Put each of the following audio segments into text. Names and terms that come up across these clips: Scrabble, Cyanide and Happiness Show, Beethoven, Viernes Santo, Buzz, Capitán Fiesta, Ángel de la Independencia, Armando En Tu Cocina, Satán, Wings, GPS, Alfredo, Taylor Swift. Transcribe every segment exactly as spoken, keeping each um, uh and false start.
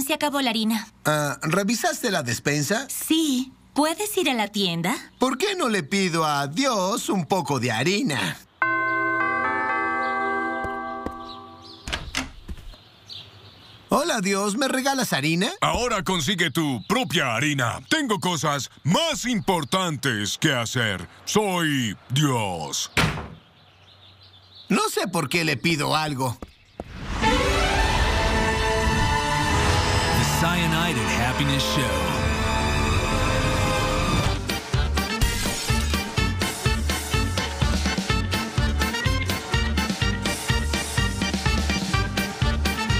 Sam, se acabó la harina. Ah, ¿revisaste la despensa? Sí. ¿Puedes ir a la tienda? ¿Por qué no le pido a Dios un poco de harina? Hola, Dios, ¿me regalas harina? Ahora consigue tu propia harina. Tengo cosas más importantes que hacer. Soy Dios. No sé por qué le pido algo. The Cyanide and Happiness Show.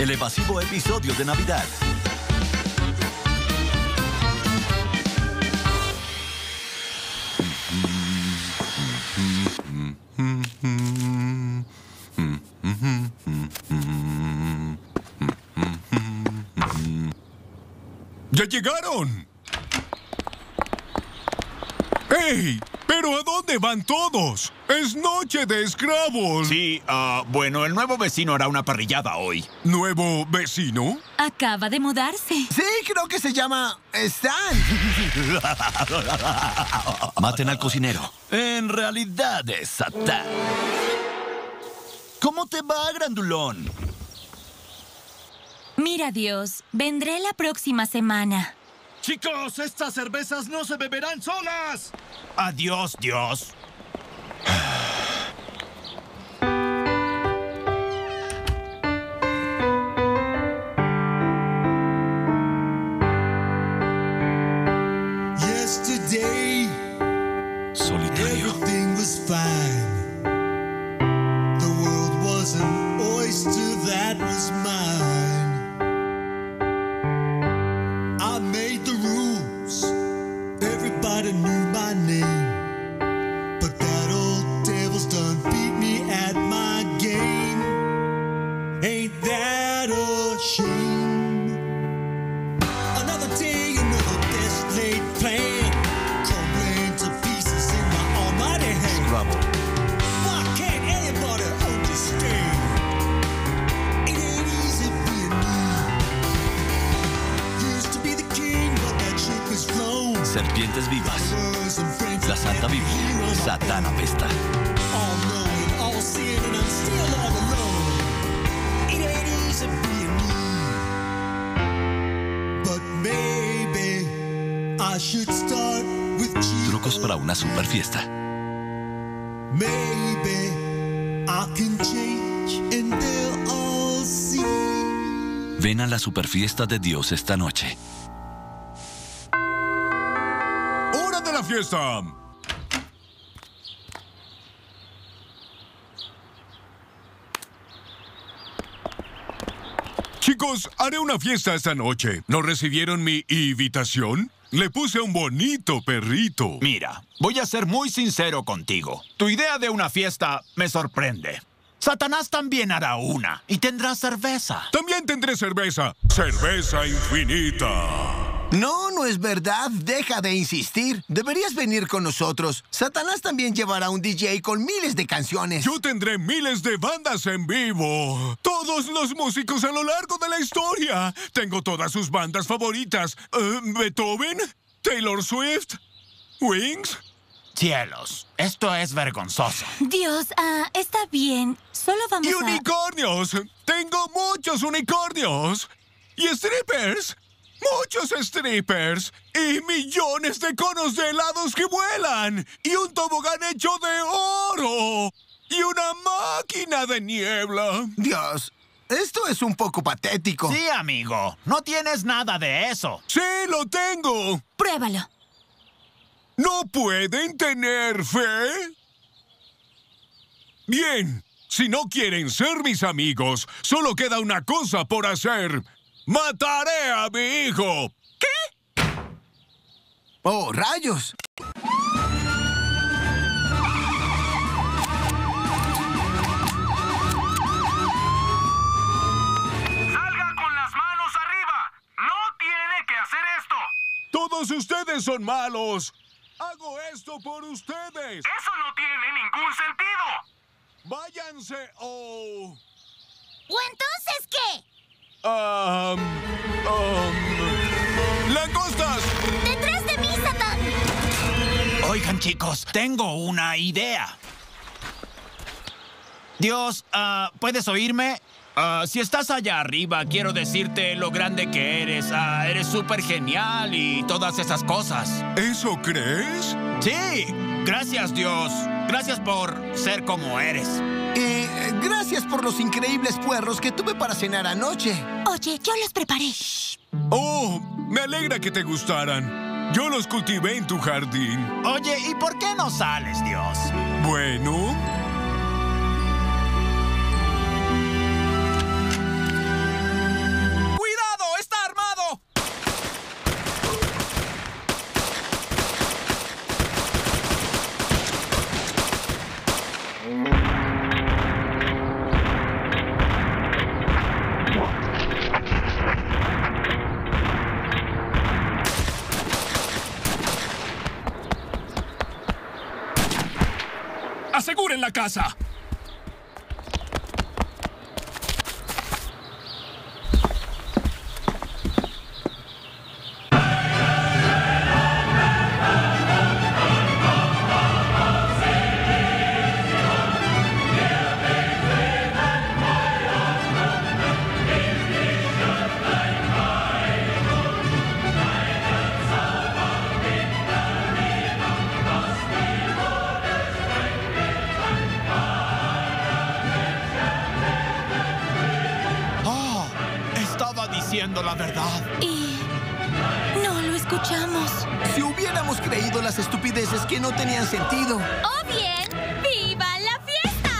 El evasivo episodio de Navidad. ¡Ya llegaron! ¡Hey! ¿Pero a dónde van todos? ¡Es noche de Scrabble! Sí, uh, bueno, el nuevo vecino hará una parrillada hoy. ¿Nuevo vecino? Acaba de mudarse. Sí, creo que se llama Stan. Maten al cocinero. En realidad es Satán. ¿Cómo te va, grandulón? Mira, Dios, vendré la próxima semana. ¡Chicos, estas cervezas no se beberán solas! ¡Adiós, Dios! Yesterday, solitario. Everything was fine. The world was an oyster that was mine. Everybody knew my name, but that old devil's done beat me at my game. Ain't that a shame? Another day, another best laid plan, crumbling to pieces in my almighty hand. Scrabble. Why can't anybody understand? It ain't easy being me. Used to be the king, but that shit was wrong. Serpientes vivas. La Santa Biblia. Satán apesta. Trucos para una super fiesta. Ven a la super fiesta de Dios esta noche. Fiesta. Chicos, haré una fiesta esta noche. ¿No recibieron mi invitación? Le puse un bonito perrito. Mira, voy a ser muy sincero contigo. Tu idea de una fiesta me sorprende. Satanás también hará una y tendrá cerveza. También tendré cerveza. Cerveza infinita. No, no es verdad. Deja de insistir. Deberías venir con nosotros. Satanás también llevará un D J con miles de canciones. Yo tendré miles de bandas en vivo. Todos los músicos a lo largo de la historia. Tengo todas sus bandas favoritas. Uh, Beethoven, Taylor Swift, Wings. Cielos, esto es vergonzoso. Dios, ah, uh, está bien. Solo vamos a... Y unicornios. Tengo muchos unicornios. Y strippers. ¡Muchos strippers! ¡Y millones de conos de helados que vuelan! ¡Y un tobogán hecho de oro! ¡Y una máquina de niebla! Dios, esto es un poco patético. Sí, amigo. No tienes nada de eso. ¡Sí, lo tengo! ¡Pruébalo! ¿No pueden tener fe? Bien, si no quieren ser mis amigos, solo queda una cosa por hacer... ¡Mataré a mi hijo! ¿Qué? ¡Oh, rayos! ¡Salga con las manos arriba! ¡No tiene que hacer esto! ¡Todos ustedes son malos! ¡Hago esto por ustedes! ¡Eso no tiene ningún sentido! ¡Váyanse o...! ¿O entonces qué? Um, oh. Oigan, chicos, tengo una idea. Dios, uh, ¿puedes oírme? Uh, si estás allá arriba, quiero decirte lo grande que eres. Uh, eres súper genial y todas esas cosas. ¿Eso crees? Sí. Gracias, Dios. Gracias por ser como eres. Eh, gracias por los increíbles puerros que tuve para cenar anoche. Oye, yo los preparé. Oh, me alegra que te gustaran. Yo los cultivé en tu jardín. Oye, ¿y por qué no sales, Dios? Bueno... ¡Aseguren la casa! La verdad. Y... no lo escuchamos. Si hubiéramos creído las estupideces que no tenían sentido. ¡Oh, bien! ¡Viva la fiesta!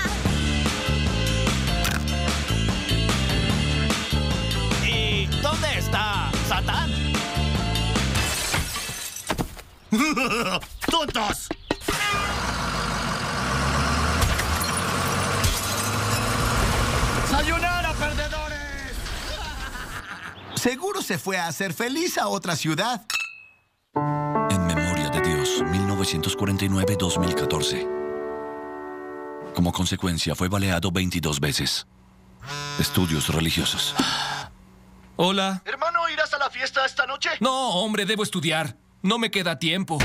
¿Y dónde está Satán? ¡Tontos! ¡Sayonara, perdedor! Seguro se fue a hacer feliz a otra ciudad. En memoria de Dios, mil novecientos cuarenta y nueve a dos mil catorce. Como consecuencia, fue baleado veintidós veces. Estudios religiosos. Hola. Hermano, ¿irás a la fiesta esta noche? No, hombre, debo estudiar. No me queda tiempo.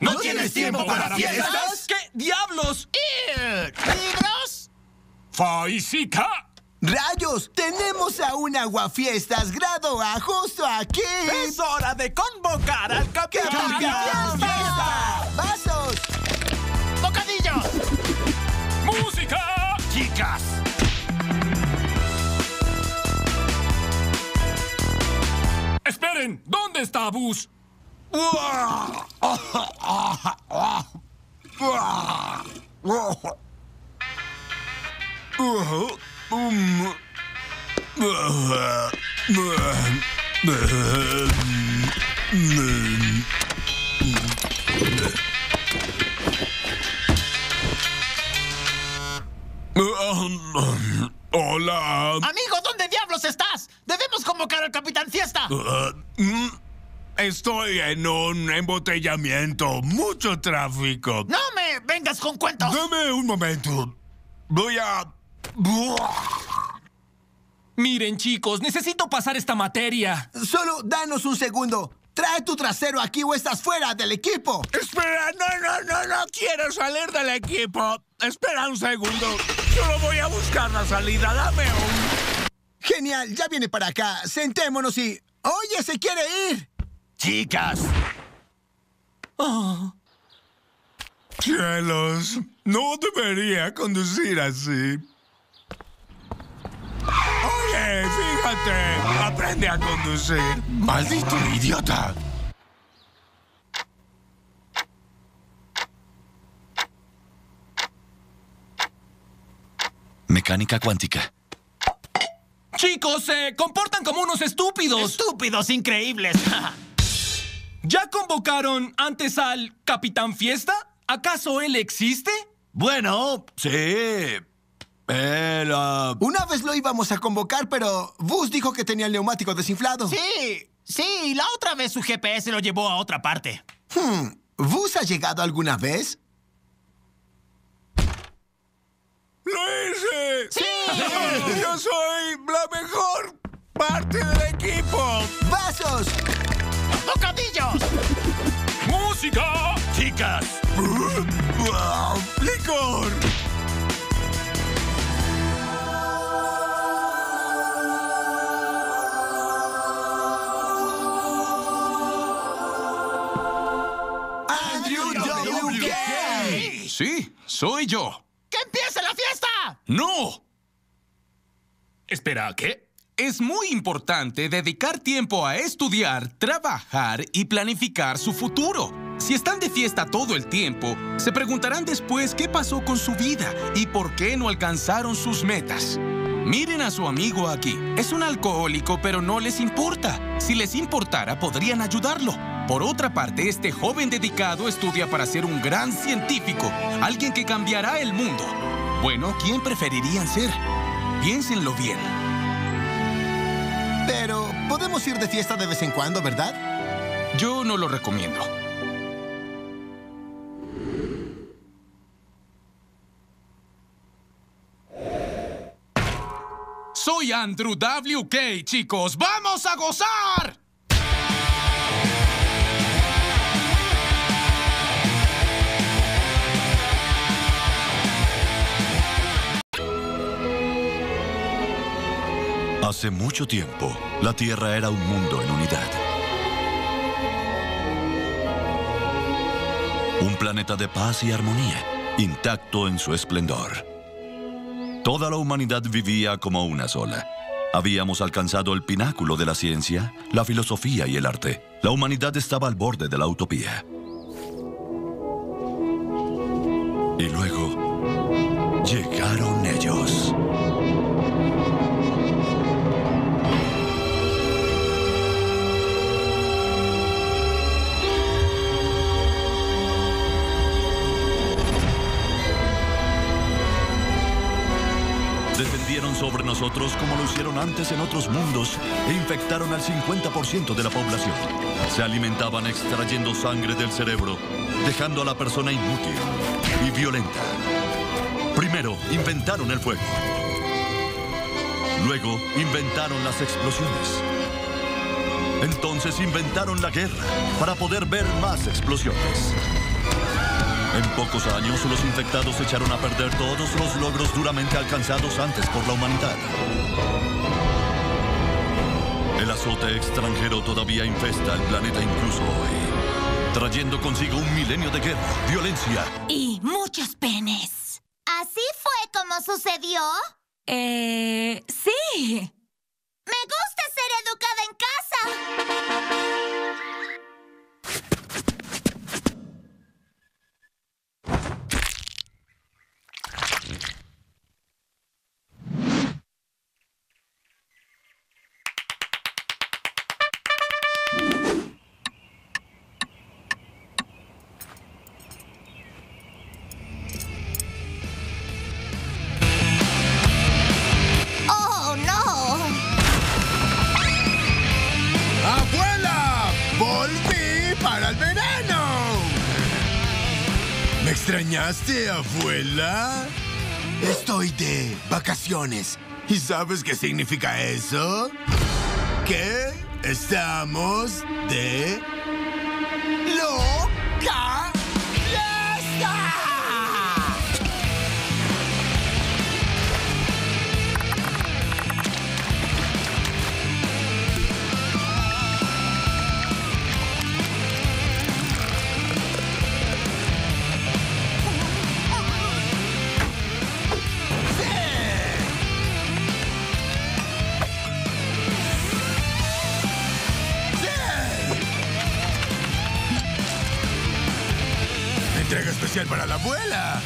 ¿No, ¿No tienes tiempo para, para fiestas? fiestas? ¿Qué diablos? ¿Libros? ¡Faisica! ¡Rayos! ¡Tenemos a un aguafiestas grado A justo aquí! ¡Es hora de convocar al Capitán, Capitán Fiesta. Fiesta! ¡Vasos! ¡Bocadillos! ¡Música! ¡Chicas! ¡Esperen! ¿Dónde está Buzz? Um, uh, uh, uh, um, um, hola. Amigo, ¿dónde diablos estás? Debemos convocar al Capitán Fiesta. Uh, mm, estoy en un embotellamiento, mucho tráfico. No me vengas con cuentos. Dame un momento. Voy a... Miren, chicos, necesito pasar esta materia. Solo danos un segundo. Trae tu trasero aquí o estás fuera del equipo. Espera, no, no, no, no quiero salir del equipo. Espera un segundo. Solo voy a buscar la salida. Dame un... Genial, ya viene para acá. Sentémonos y... Oye, se quiere ir. Chicas. Oh. Cielos, no debería conducir así. Oye, fíjate, aprende a conducir. ¡Maldito idiota! Mecánica cuántica. Chicos, se eh, comportan como unos estúpidos. Estúpidos increíbles. ¿Ya convocaron antes al Capitán Fiesta? ¿Acaso él existe? Bueno, sí. Él, uh... Una vez lo íbamos a convocar, pero Buzz dijo que tenía el neumático desinflado. Sí, sí, la otra vez su G P S lo llevó a otra parte. Hmm, ¿Buzz ha llegado alguna vez? ¡Lo hice! ¡Sí! ¡Sí! ¡Yo soy la mejor parte del equipo! ¡Vasos! ¡Bocadillos! ¡Música! chicas. ¡Licor! ¡Andrew doble u ka! Sí, soy yo. ¡Que empiece la fiesta! ¡No! Espera, ¿qué? Es muy importante dedicar tiempo a estudiar, trabajar y planificar su futuro. Si están de fiesta todo el tiempo, se preguntarán después qué pasó con su vida y por qué no alcanzaron sus metas. Miren a su amigo aquí. Es un alcohólico, pero no les importa. Si les importara, podrían ayudarlo. Por otra parte, este joven dedicado estudia para ser un gran científico, alguien que cambiará el mundo. Bueno, ¿quién preferirían ser? Piénsenlo bien. Pero podemos ir de fiesta de vez en cuando, ¿verdad? Yo no lo recomiendo. Soy Andrew doble u ka, chicos. ¡Vamos a gozar! Hace mucho tiempo, la Tierra era un mundo en unidad. Un planeta de paz y armonía, intacto en su esplendor. Toda la humanidad vivía como una sola. Habíamos alcanzado el pináculo de la ciencia, la filosofía y el arte. La humanidad estaba al borde de la utopía. Y luego, llegaron ellos. Descendieron sobre nosotros como lo hicieron antes en otros mundos e infectaron al cincuenta por ciento de la población. Se alimentaban extrayendo sangre del cerebro, dejando a la persona inútil y violenta. Primero inventaron el fuego. Luego inventaron las explosiones. Entonces inventaron la guerra para poder ver más explosiones. En pocos años, los infectados echaron a perder todos los logros duramente alcanzados antes por la humanidad. El azote extranjero todavía infesta el planeta incluso hoy, trayendo consigo un milenio de guerra, violencia... y muchos penes. ¿Así fue como sucedió? Eh... sí. Me gusta ser educada en casa. ¿Extrañaste, abuela? Estoy de vacaciones. ¿Y sabes qué significa eso? Que estamos de... ¡loca fiesta! Entrega especial para la abuela.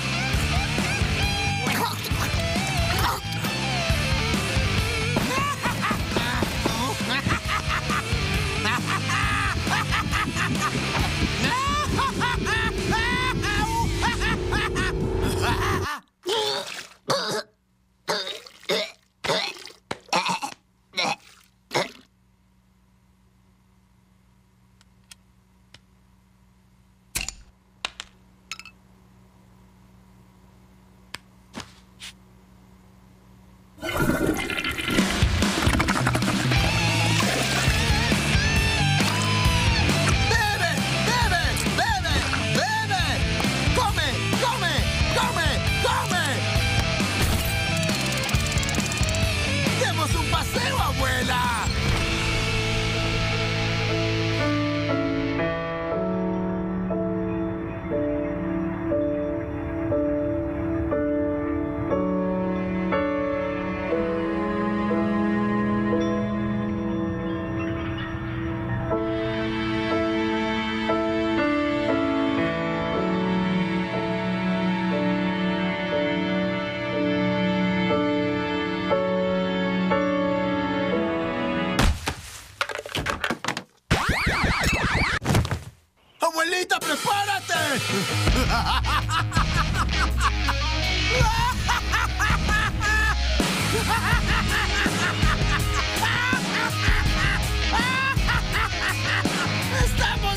¡Estamos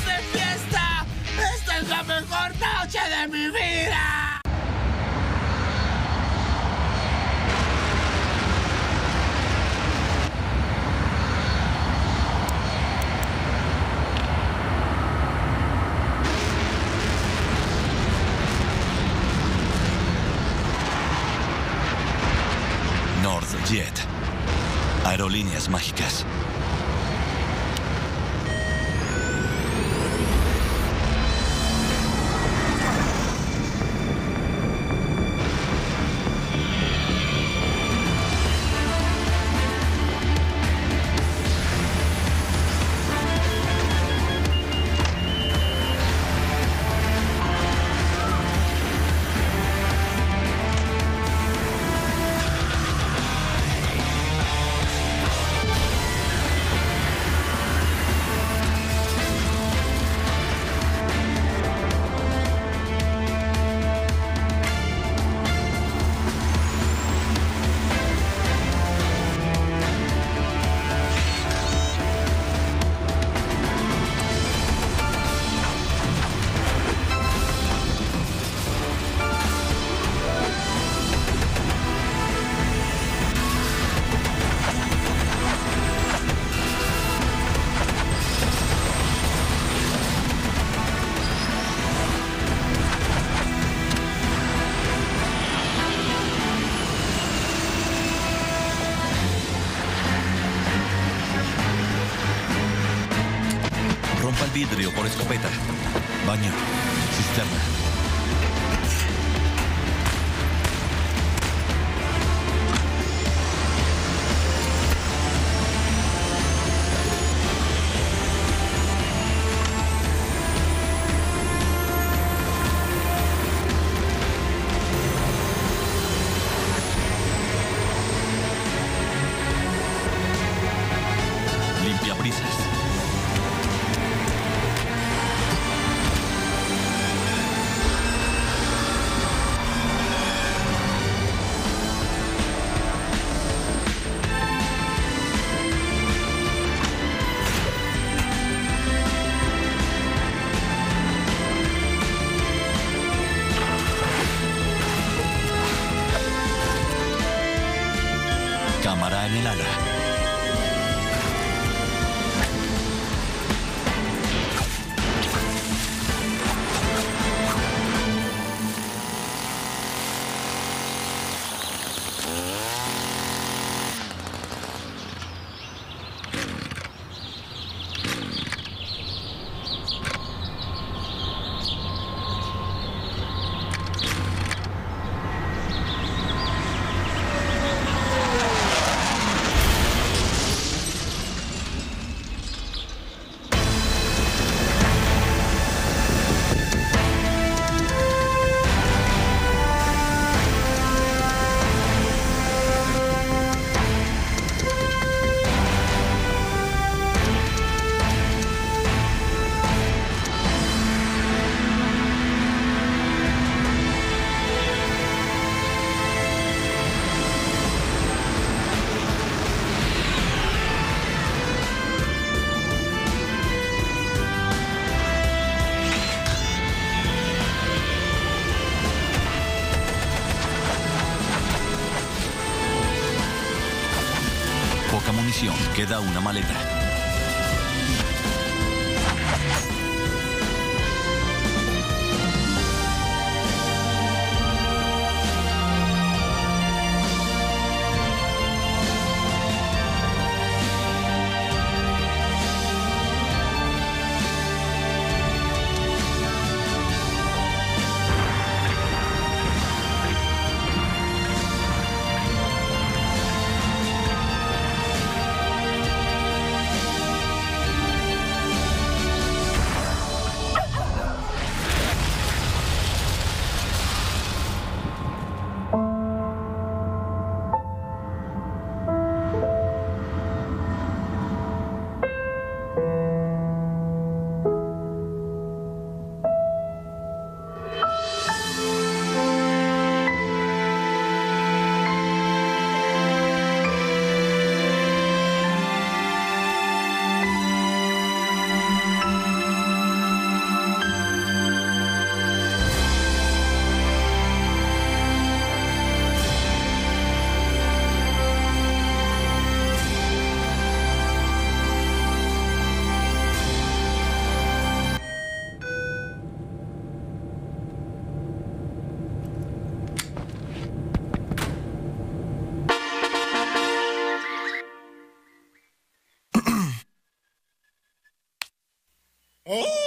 de fiesta! ¡Esta es la mejor noche de mi vida! Jet. Aerolíneas mágicas. Vidrio por escopeta, baño, cisterna. Limpia brisas. Cámara en el ala. Queda una maleta. ¡Oh!